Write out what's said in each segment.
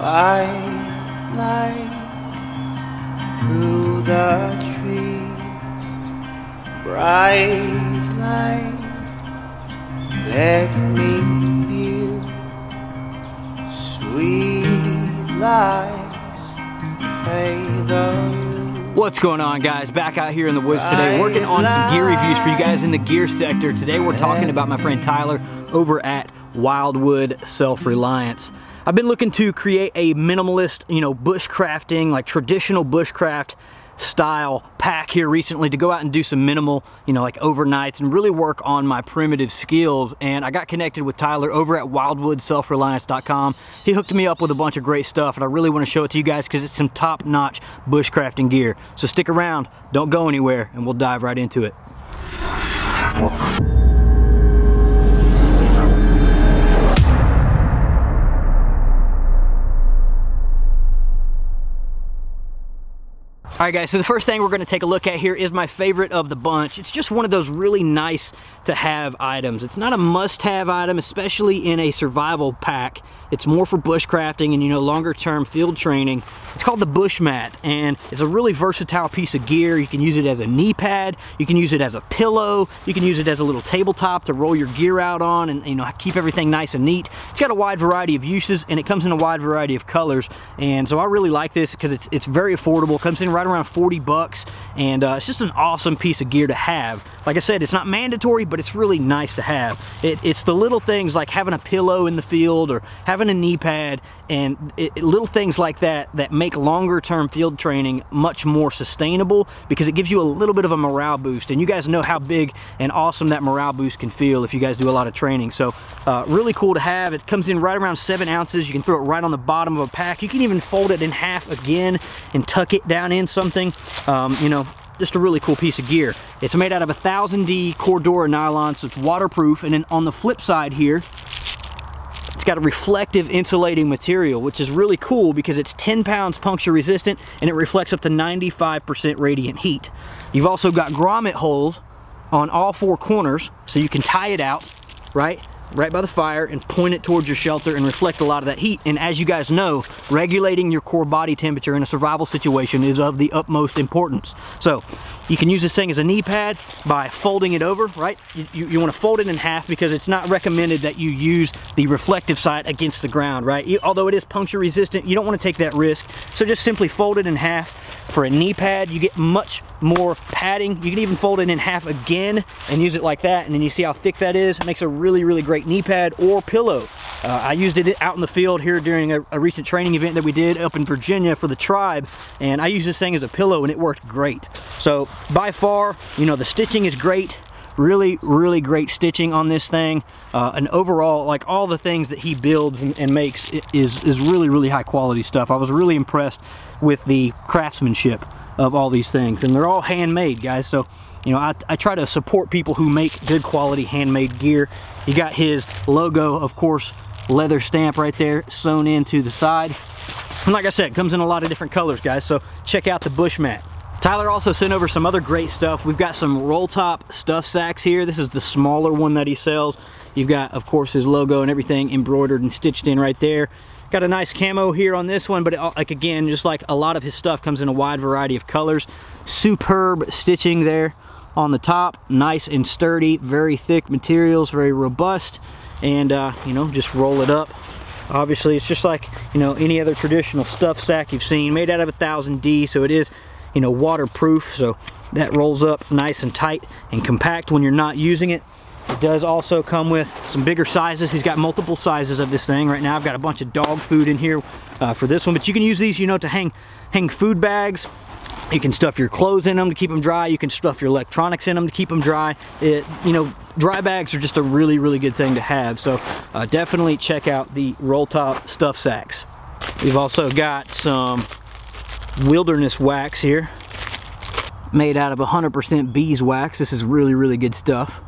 white light through the trees, bright light, let me feel sweet lies, favor. What's going on, guys? Back out here in the woods today, working on some gear reviews for you guys in the gear sector. Today we're talking about my friend Tyler over at Wildwood Self-Reliance. I've been looking to create a minimalist, you know, bushcrafting, like traditional bushcraft style pack here recently to go out and do some minimal, you know, like overnights and really work on my primitive skills. And I got connected with Tyler over at WildwoodSelfReliance.com. He hooked me up with a bunch of great stuff, and I really want to show it to you guys because it's some top-notch bushcrafting gear. So stick around, don't go anywhere, and we'll dive right into it. Alright guys, so the first thing we're going to take a look at here is my favorite of the bunch. It's just one of those really nice to have items. It's not a must have item, especially in a survival pack. It's more for bushcrafting and, you know, longer term field training. It's called the Bush Mat, and it's a really versatile piece of gear. You can use it as a knee pad, you can use it as a pillow, you can use it as a little tabletop to roll your gear out on and, you know, keep everything nice and neat. It's got a wide variety of uses, and it comes in a wide variety of colors. And so I really like this because it's very affordable. It comes in right around 40 bucks, and it's just an awesome piece of gear to have. Like I said, it's not mandatory, but it's really nice to have. It's the little things like having a pillow in the field or having a knee pad, and little things like that that make longer term field training much more sustainable because it gives you a little bit of a morale boost, and you guys know how big and awesome that morale boost can feel if you guys do a lot of training. So really cool to have. It comes in right around 7 ounces. You can throw it right on the bottom of a pack. You can even fold it in half again and tuck it down in something, you know, just a really cool piece of gear. It's made out of 1000D Cordura nylon, so it's waterproof. And then on the flip side here, it's got a reflective insulating material, which is really cool because it's 10 pounds puncture resistant, and it reflects up to 95% radiant heat. You've also got grommet holes on all four corners, so you can tie it out right by the fire and point it towards your shelter and reflect a lot of that heat. And as you guys know, regulating your core body temperature in a survival situation is of the utmost importance. So you can use this thing as a knee pad by folding it over, right? You want to fold it in half because it's not recommended that you use the reflective side against the ground, right? Although it is puncture resistant, you don't want to take that risk. So just simply fold it in half. For a knee pad, you get much more padding. You can even fold it in half again and use it like that, and then you see how thick that is. It makes a really, really great knee pad or pillow. I used it out in the field here during a recent training event that we did up in Virginia for the tribe, and I used this thing as a pillow, and it worked great. So by far, you know, the stitching is great. Really, really great stitching on this thing, and overall, like, all the things that he builds and makes is really, really high quality stuff. I was really impressed with the craftsmanship of all these things, and they're all handmade, guys. So, you know, I try to support people who make good quality handmade gear. You got his logo, of course, leather stamp right there sewn into the side, and like I said, it comes in a lot of different colors, guys. So check out the Bush Mat. Tyler also sent over some other great stuff. We've got some roll top stuff sacks here. This is the smaller one that he sells. You've got, of course, his logo and everything embroidered and stitched in right there. Got a nice camo here on this one, but like, again, just like a lot of his stuff, comes in a wide variety of colors. Superb stitching there on the top. Nice and sturdy, very thick materials, very robust. And, you know, just roll it up. Obviously, it's just like, you know, any other traditional stuff sack you've seen. Made out of 1000D, so it is, you know, waterproof, so that rolls up nice and tight and compact when you're not using it. It does also come with some bigger sizes. He's got multiple sizes of this thing. Right now I've got a bunch of dog food in here for this one, but you can use these, you know, to hang food bags. You can stuff your clothes in them to keep them dry. You can stuff your electronics in them to keep them dry. You know, dry bags are just a really, really good thing to have. So definitely check out the roll top stuff sacks. We've also got some wilderness wax here, made out of 100% beeswax. This is really, really good stuff.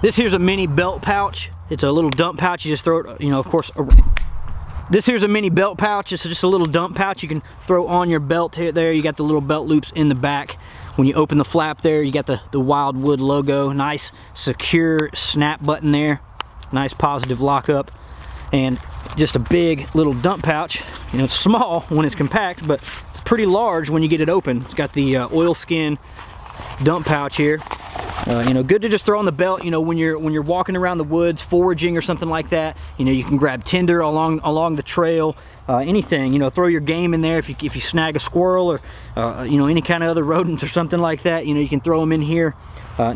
This here's a mini belt pouch. It's a little dump pouch. You just throw it, you know, of course, this here's a mini belt pouch. It's just a little dump pouch you can throw on your belt here. There you got the little belt loops in the back. When you open the flap there, you got the Wildwood logo. Nice secure snap button there, nice positive lockup. and just a big little dump pouch. You know, it's small when it's compact, but it's pretty large when you get it open. It's got the oilskin dump pouch here. You know, good to just throw on the belt, you know, when you're walking around the woods foraging or something like that. You know, you can grab tinder along the trail, anything, you know, throw your game in there. If you snag a squirrel or you know, any kind of other rodents or something like that, you know, you can throw them in here.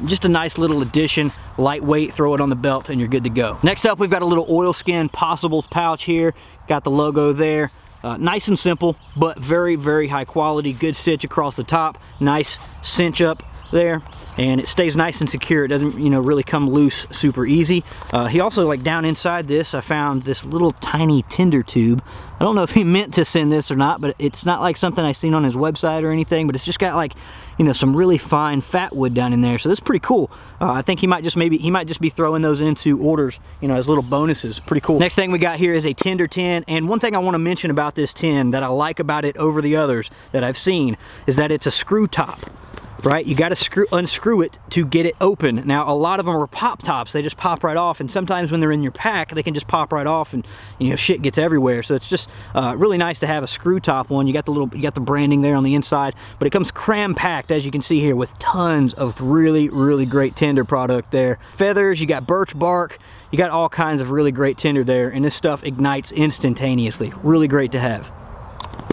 Just a nice little addition, lightweight, throw it on the belt and you're good to go. Next up, we've got a little oilskin possibles pouch here, got the logo there. Nice and simple, but very, very high quality. Good stitch across the top, nice cinch up there, and it stays nice and secure. It doesn't, you know, really come loose super easy. He also, like, down inside this, I found this little tiny tinder tube. I don't know if he meant to send this or not, but it's not like something I seen on his website or anything, but it's just got, like, you know, some really fine fat wood down in there, so that's pretty cool. I think he might just be throwing those into orders, you know, as little bonuses. Pretty cool. Next thing we got here is a tinder tin, and one thing I want to mention about this tin that I like about it over the others that I've seen is that it's a screw top. Right, you got to unscrew it to get it open. Now, a lot of them are pop tops. They just pop right off, and sometimes when they're in your pack, they can just pop right off, and, you know, shit gets everywhere. So it's just really nice to have a screw top one. You got the little, you got the branding there on the inside, but it comes cram packed, as you can see here, with tons of really, really great tinder product there. Feathers, you got birch bark, you got all kinds of really great tinder there, and this stuff ignites instantaneously. Really great to have.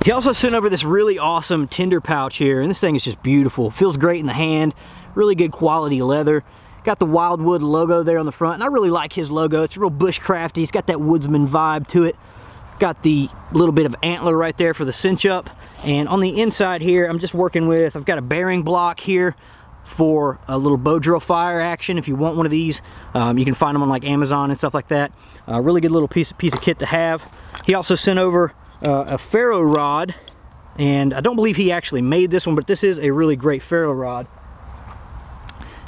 He also sent over this really awesome tinder pouch here, and this thing is just beautiful. Feels great in the hand, really good quality leather. Got the Wildwood logo there on the front, and I really like his logo. It's real bushcrafty, it's got that woodsman vibe to it. Got the little bit of antler right there for the cinch up, and on the inside here, I'm just working with, I've got a bearing block here for a little bow drill fire action. If you want one of these, you can find them on like Amazon and stuff like that. Really good little piece of kit to have. He also sent over a ferro rod, and I don't believe he actually made this one, but this is a really great ferro rod.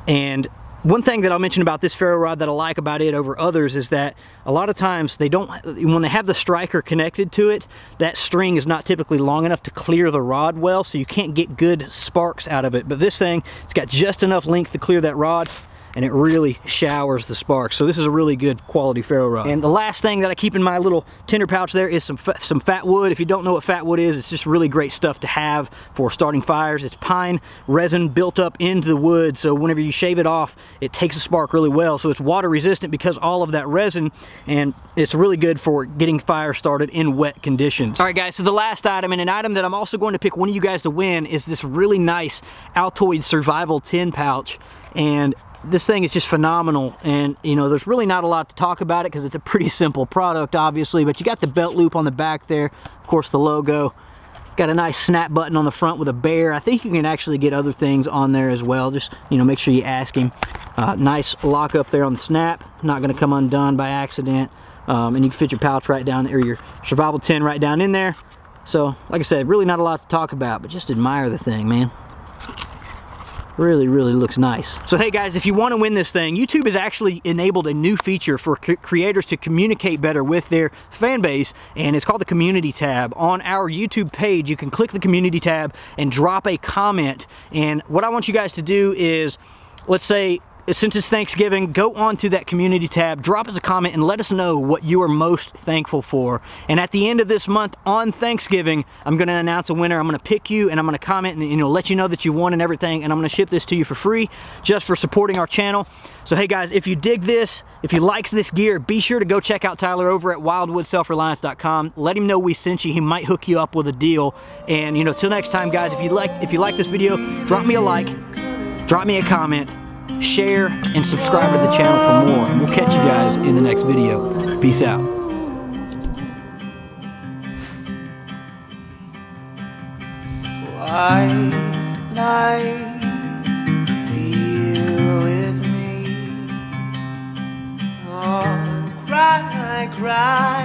And one thing that I'll mention about this ferro rod that I like about it over others is that a lot of times they don't, when they have the striker connected to it, that string is not typically long enough to clear the rod well, so you can't get good sparks out of it. But this thing, it's got just enough length to clear that rod, and it really showers the sparks. So this is a really good quality ferro rod. And the last thing that I keep in my little tinder pouch there is some fat wood. If you don't know what fat wood is, it's just really great stuff to have for starting fires. It's pine resin built up into the wood, so whenever you shave it off, it takes a spark really well. So it's water resistant because all of that resin, and it's really good for getting fire started in wet conditions. All right, guys, so the last item, and an item that I'm also going to pick one of you guys to win, is this really nice Altoid survival tin pouch. And this thing is just phenomenal, and, you know, there's really not a lot to talk about it because it's a pretty simple product, obviously, but you got the belt loop on the back there, of course the logo, got a nice snap button on the front with a bear. I think you can actually get other things on there as well, just, you know, make sure you ask him. Nice lock up there on the snap, not going to come undone by accident, and you can fit your pouch right down, or your survival tin right down in there. So, like I said, really not a lot to talk about, but just admire the thing, man. Really, really looks nice. So hey guys, if you want to win this thing, YouTube has actually enabled a new feature for creators to communicate better with their fan base, and it's called the community tab. On our YouTube page, you can click the community tab and drop a comment. And what I want you guys to do is, let's say, since it's Thanksgiving, go on to that community tab, drop us a comment, and let us know what you are most thankful for. And at the end of this month, on Thanksgiving, I'm going to announce a winner. I'm going to pick you, and I'm going to comment, and, you know, let you know that you won and everything, and I'm going to ship this to you for free just for supporting our channel. So hey guys, if you dig this, if you like this gear, be sure to go check out Tyler over at WildwoodSelfReliance.com. Let him know we sent you. He might hook you up with a deal. And, you know, till next time, guys, if you like this video, drop me a like, drop me a comment, share, and subscribe to the channel for more, and we'll catch you guys in the next video. Peace out. White light, feel with me. Oh, cry, cry.